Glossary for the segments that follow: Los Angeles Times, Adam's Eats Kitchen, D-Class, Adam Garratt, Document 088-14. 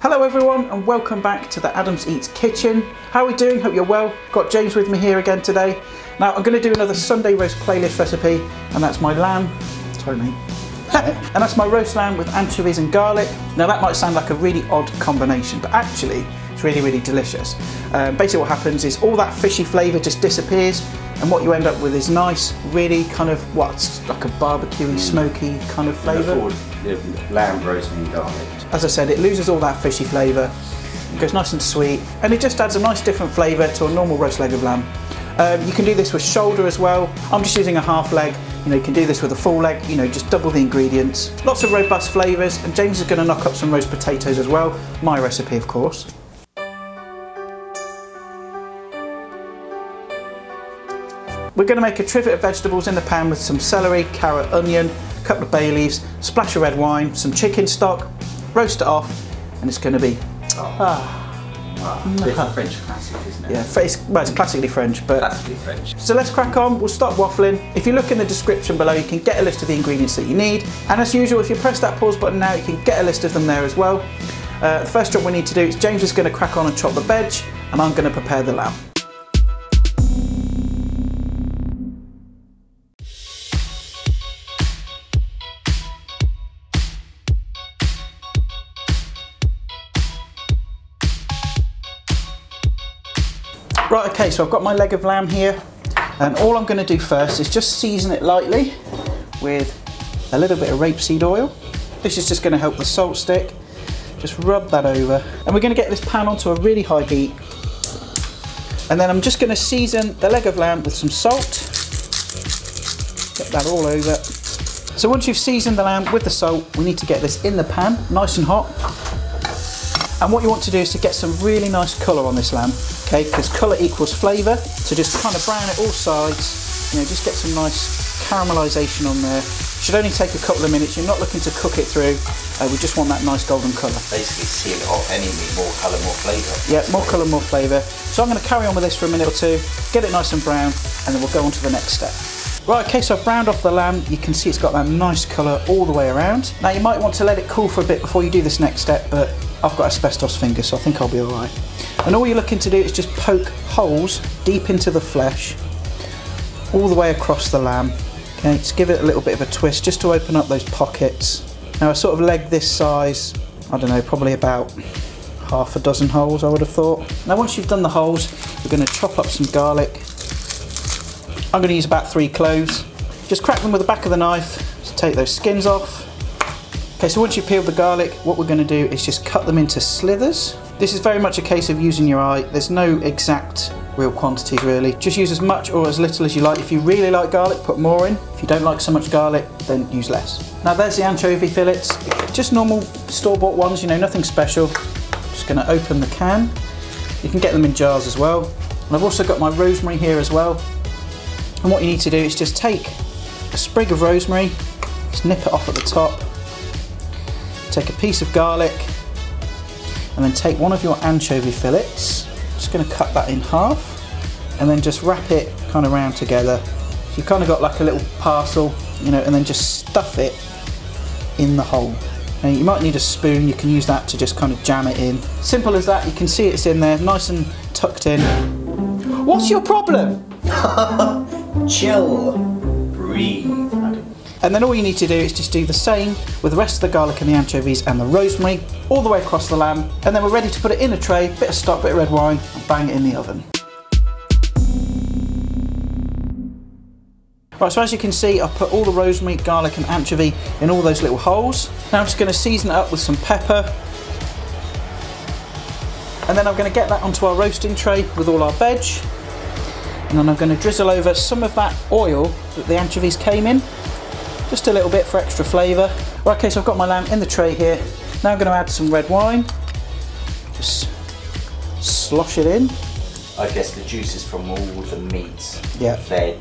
Hello everyone and welcome back to the Adam's Eats Kitchen. How are we doing? Hope you're well. Got James with me here again today. Now I'm going to do another Sunday roast playlist recipe, and that's my lamb, sorry mate, and that's my roast lamb with anchovies and garlic. Now that might sound like a really odd combination, but actually it's really delicious. Basically what happens is all that fishy flavour just disappears, and what you end up with is nice, really kind of what's like a barbecuey, smoky kind of flavour. Lamb roast and garlic. As I said, it loses all that fishy flavour, goes nice and sweet, and it just adds a nice different flavour to a normal roast leg of lamb. You can do this with shoulder as well. I'm just using a half leg. You know, you can do this with a full leg, you know, just double the ingredients. Lots of robust flavours, and James is going to knock up some roast potatoes as well, my recipe of course. We're going to make a trivet of vegetables in the pan with some celery, carrot, onion, a couple of bay leaves, splash of red wine, some chicken stock. Roast it off, and it's going to be French classic, isn't it? Yeah, it's classically French, but so let's crack on. We'll stop waffling. If you look in the description below, you can get a list of the ingredients that you need, and as usual, if you press that pause button now, you can get a list of them there as well. The first job we need to do is James is going to crack on and chop the veg, and I'm going to prepare the lamb. Right, okay, so I've got my leg of lamb here, and all I'm going to do first is just season it lightly with a little bit of rapeseed oil. This is just going to help the salt stick. Just rub that over, and we're going to get this pan onto a really high heat, and then I'm just going to season the leg of lamb with some salt. Get that all over. So once you've seasoned the lamb with the salt, we need to get this in the pan, nice and hot. And what you want to do is to get some really nice colour on this lamb, okay, because colour equals flavour, so just kind of brown it all sides, you know, just get some nice caramelisation on there. It should only take a couple of minutes, you're not looking to cook it through, we just want that nice golden colour. Basically seal it off, any more colour, more flavour. Yeah, more colour, more flavour. So I'm going to carry on with this for a minute or two, get it nice and brown, and then we'll go on to the next step. Right, okay, so I've browned off the lamb. You can see it's got that nice colour all the way around. Now you might want to let it cool for a bit before you do this next step, but I've got asbestos fingers, so I think I'll be all right. And all you're looking to do is just poke holes deep into the flesh, all the way across the lamb. Okay, just give it a little bit of a twist just to open up those pockets. Now a sort of leg this size, I don't know, probably about half a dozen holes I would have thought. Now once you've done the holes, we're going to chop up some garlic. I'm going to use about 3 cloves. Just crack them with the back of the knife to take those skins off. Okay, so once you've peeled the garlic, what we're going to do is just cut them into slithers. This is very much a case of using your eye. There's no exact real quantities really. Just use as much or as little as you like. If you really like garlic, put more in. If you don't like so much garlic, then use less. Now there's the anchovy fillets. Just normal store-bought ones, you know, nothing special. Just going to open the can. You can get them in jars as well. And I've also got my rosemary here as well. And what you need to do is just take a sprig of rosemary, just nip it off at the top, take a piece of garlic, and then take one of your anchovy fillets. Just going to cut that in half, and then just wrap it kind of round together. So you've kind of got like a little parcel, you know, and then just stuff it in the hole. Now you might need a spoon, you can use that to just kind of jam it in. Simple as that, you can see it's in there, nice and tucked in. What's your problem? Chill. Breathe. And then all you need to do is just do the same with the rest of the garlic and the anchovies and the rosemary all the way across the lamb, and then we're ready to put it in a tray, bit of stock, bit of red wine, and bang it in the oven. Right, so as you can see, I've put all the rosemary, garlic and anchovy in all those little holes. Now I'm just going to season it up with some pepper, and then I'm going to get that onto our roasting tray with all our veg. And then I'm going to drizzle over some of that oil that the anchovies came in, just a little bit for extra flavour. Right, okay, so I've got my lamb in the tray here. Now I'm going to add some red wine. Just slosh it in. I guess the juices from all the meats, yeah, veg,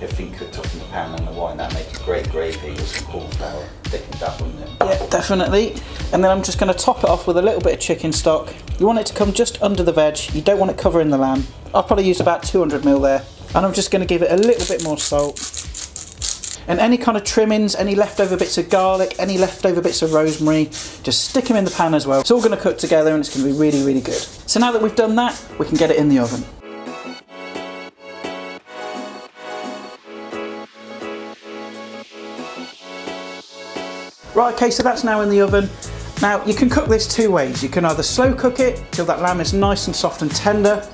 everything cooked off in the pan and the wine, that makes great gravy with some cornflour thickened up, wouldn't it? Yeah, definitely. And then I'm just going to top it off with a little bit of chicken stock. You want it to come just under the veg, you don't want it covering the lamb. I've probably used about 200 ml there, and I'm just going to give it a little bit more salt. And any kind of trimmings, any leftover bits of garlic, any leftover bits of rosemary, just stick them in the pan as well. It's all going to cook together and it's going to be really, really good. So now that we've done that, we can get it in the oven. Right, okay, so that's now in the oven. Now, you can cook this two ways. You can either slow cook it till that lamb is nice and soft and tender,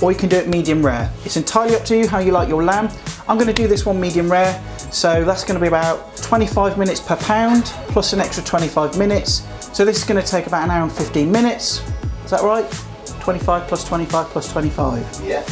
or you can do it medium rare. It's entirely up to you how you like your lamb. I'm gonna do this one medium rare, so that's gonna be about 25 minutes per pound, plus an extra 25 minutes. So this is gonna take about an hour and 15 minutes. Is that right? 25 plus 25 plus 25. Yeah.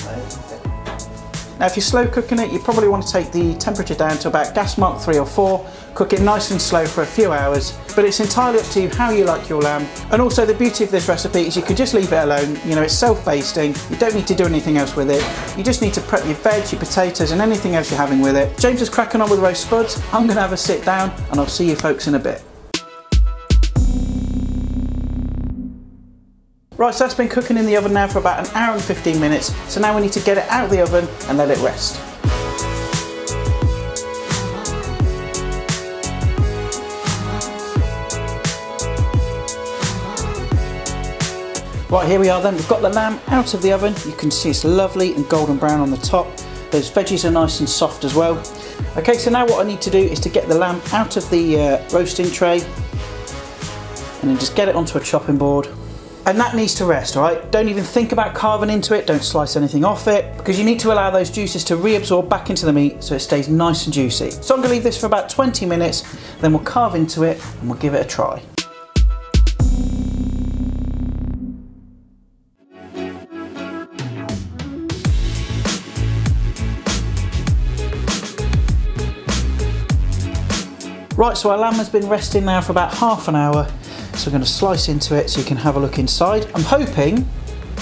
Now, if you're slow cooking it, you probably want to take the temperature down to about gas mark 3 or 4, cook it nice and slow for a few hours, but it's entirely up to you how you like your lamb. And also the beauty of this recipe is you could just leave it alone, you know, it's self-basting, you don't need to do anything else with it. You just need to prep your veg, your potatoes and anything else you're having with it. James is cracking on with roast spuds, I'm going to have a sit down and I'll see you folks in a bit. Right, so that's been cooking in the oven now for about an hour and 15 minutes, so now we need to get it out of the oven and let it rest. Right, here we are then, we've got the lamb out of the oven. You can see it's lovely and golden brown on the top. Those veggies are nice and soft as well. Okay, so now what I need to do is to get the lamb out of the roasting tray and then just get it onto a chopping board. And that needs to rest, all right? Don't even think about carving into it, don't slice anything off it, because you need to allow those juices to reabsorb back into the meat so it stays nice and juicy. So I'm gonna leave this for about 20 minutes, then we'll carve into it and we'll give it a try. Right, so our lamb has been resting now for about half an hour. So we're going to slice into it so you can have a look inside. I'm hoping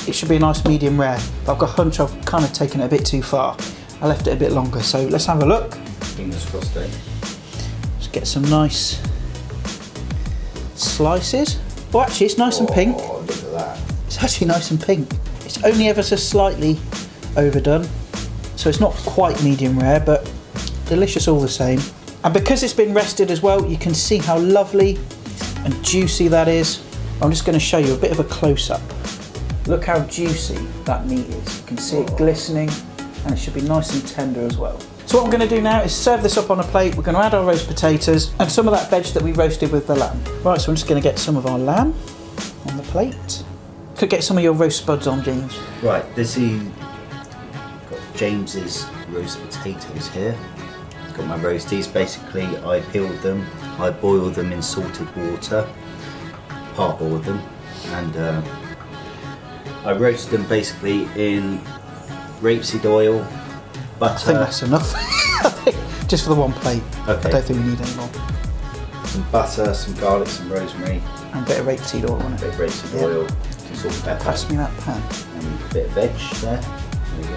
it should be a nice medium rare, but I've got a hunch I've kind of taken it a bit too far. I left it a bit longer, so let's have a look. Fingers crossed then. Just get some nice slices. Oh, actually it's nice and pink. Oh, look at that. It's actually nice and pink. It's only ever so slightly overdone, so it's not quite medium rare, but delicious all the same. And because it's been rested as well, you can see how lovely and juicy that is. I'm just going to show you a bit of a close-up. Look how juicy that meat is. You can see it glistening and it should be nice and tender as well. So what I'm going to do now is serve this up on a plate. We're going to add our roast potatoes and some of that veg that we roasted with the lamb. Right, so I'm just going to get some of our lamb on the plate. Could get some of your roast spuds on, James. Right, this is got James's roast potatoes here. Got my roasties. Basically I peeled them, I boiled them in salted water, parboiled them, and I roasted them basically in rapeseed oil, butter. I think that's enough. Just for the one plate. Okay. I don't think we need any more. Some butter, some garlic, some rosemary. And a bit of rapeseed oil on it. A bit of rapeseed oil, some salt and pepper. Pass me that pan. And a bit of veg there. There we go.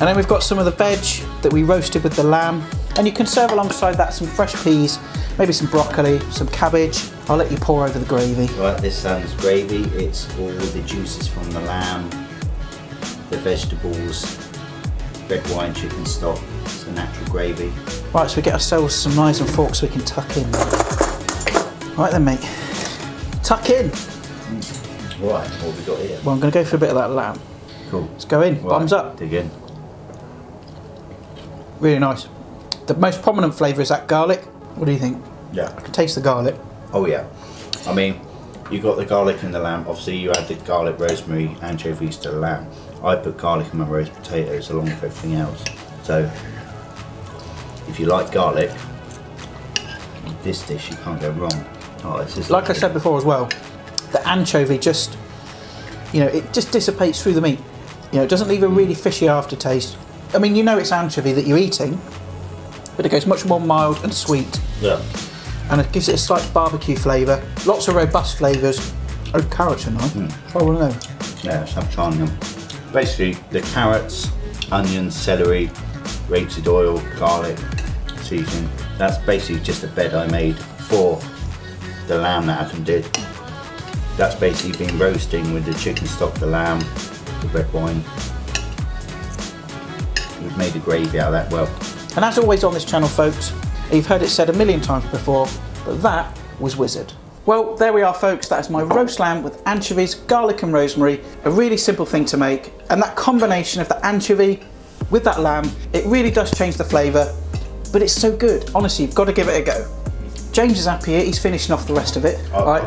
And then we've got some of the veg that we roasted with the lamb. And you can serve alongside that some fresh peas, maybe some broccoli, some cabbage. I'll let you pour over the gravy. Right, this sounds gravy. It's all the juices from the lamb, the vegetables, red wine, chicken stock. It's a natural gravy. Right, so we get ourselves some knives and forks so we can tuck in. Right then, mate. Tuck in. Right, what have we got here? Well, I'm going to go for a bit of that lamb. Cool. Let's go in. Right. Bottoms up. Dig in. Really nice. The most prominent flavour is that garlic. What do you think? Yeah. I can taste the garlic. Oh yeah. I mean, you got the garlic in the lamb. Obviously you added garlic, rosemary, anchovies to the lamb. I put garlic in my roast potatoes along with everything else. So, if you like garlic, this dish you can't go wrong. Oh, this is like I said before as well, the anchovy just, you know, it just dissipates through the meat. You know, it doesn't leave a really fishy aftertaste. I mean, you know it's anchovy that you're eating, but it goes much more mild and sweet. Yeah. And it gives it a slight barbecue flavour. Lots of robust flavours. Oh, carrots are nice. Try one of those. Yeah, let's have trying them. Basically, the carrots, onions, celery, rapeseed oil, garlic, seasoning. That's basically just a bed I made for the lamb that Adam did. That's basically been roasting with the chicken stock, the lamb, the red wine. We've made a gravy out of that well. And as always on this channel, folks, You've heard it said a million times before, but that was wizard. Well, there we are, folks. That is my roast lamb with anchovies, garlic and rosemary. A really simple thing to make. And that combination of the anchovy with that lamb, it really does change the flavour, but it's so good. Honestly, you've got to give it a go. James is up here. He's finishing off the rest of it. I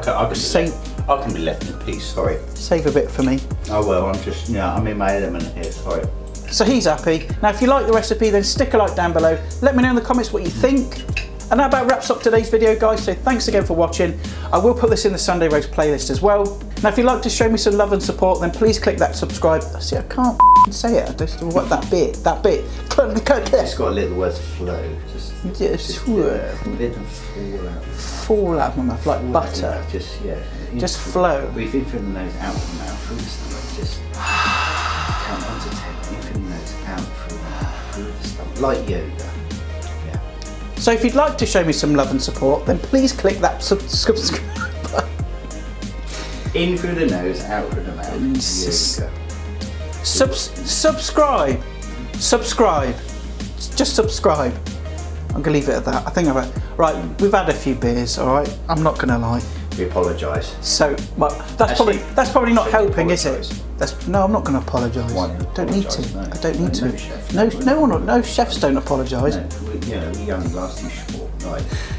can be left in peace, sorry. Save a bit for me. Oh well, I'm just, you know, I'm in my element here, sorry. So he's happy. Now, if you like the recipe, then stick a like down below. Let me know in the comments what you think. And that about wraps up today's video, guys, so thanks again for watching. I will put this in the Sunday Roast playlist as well. Now, if you'd like to show me some love and support, then please click that subscribe. See, I can't say it. I just want that bit. It's got a little word flow. Fall out of my mouth, like butter. Just flow. We've even those out of the mouth, like yoga. So if you'd like to show me some love and support, then please click that subscribe button. In through the nose, out through the mouth. Subscribe. Just subscribe. I'm gonna leave it at that. I think I've had, right, we've had a few beers, all right? I'm not gonna lie. We apologise. So, well, that's probably not helping, is it? No, I'm not gonna apologise. I don't need to. No chefs don't apologise.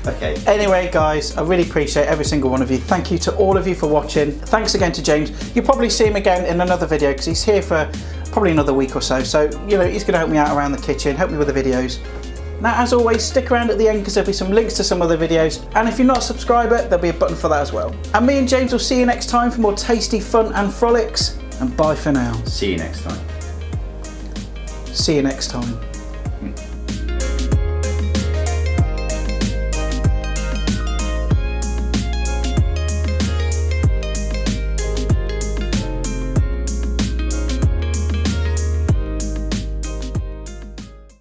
Okay. Anyway, guys, I really appreciate every single one of you. Thank you to all of you for watching. Thanks again to James. You'll probably see him again in another video because he's here for probably another week or so. So, you know, he's gonna help me out around the kitchen, help me with the videos. Now, as always, stick around at the end because there'll be some links to some other videos. And if you're not a subscriber, there'll be a button for that as well. And me and James will see you next time for more tasty fun and frolics. And bye for now. See you next time. See you next time.